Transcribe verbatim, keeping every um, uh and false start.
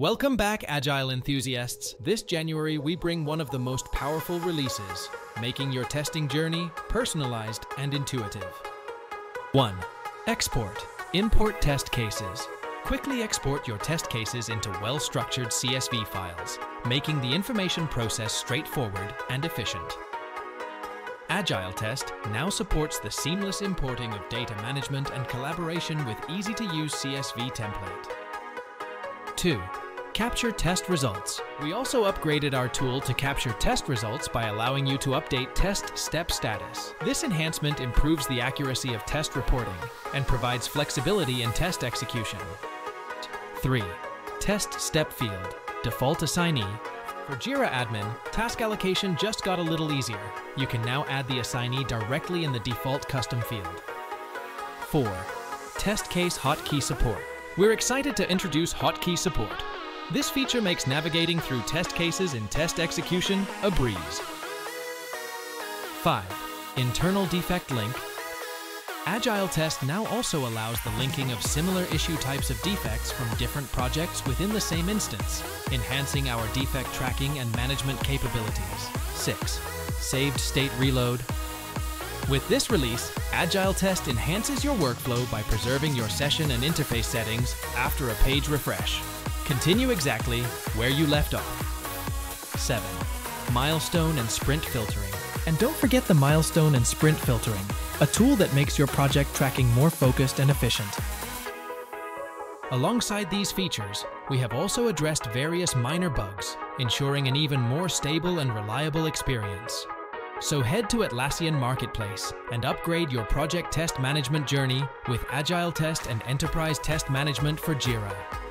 Welcome back, Agile enthusiasts. This January, we bring one of the most powerful releases, making your testing journey personalized and intuitive. one. Export. Import test cases. Quickly export your test cases into well-structured C S V files, making the information process straightforward and efficient. AgileTest now supports the seamless importing of data management and collaboration with easy-to-use C S V template. two. Capture test results. We also upgraded our tool to capture test results by allowing you to update test step status. This enhancement improves the accuracy of test reporting and provides flexibility in test execution. three. Test step field. Default assignee. For JIRA admin, task allocation just got a little easier. You can now add the assignee directly in the default custom field. four. Test case hotkey support. We're excited to introduce hotkey support. This feature makes navigating through test cases in test execution a breeze. five. Internal defect link. AgileTest now also allows the linking of similar issue types of defects from different projects within the same instance, enhancing our defect tracking and management capabilities. six. Saved state reload. With this release, AgileTest enhances your workflow by preserving your session and interface settings after a page refresh. Continue exactly where you left off. seven. Milestone and sprint filtering. And don't forget the milestone and sprint filtering, a tool that makes your project tracking more focused and efficient. Alongside these features, we have also addressed various minor bugs, ensuring an even more stable and reliable experience. So head to Atlassian Marketplace and upgrade your project test management journey with AgileTest and Enterprise Test Management for JIRA.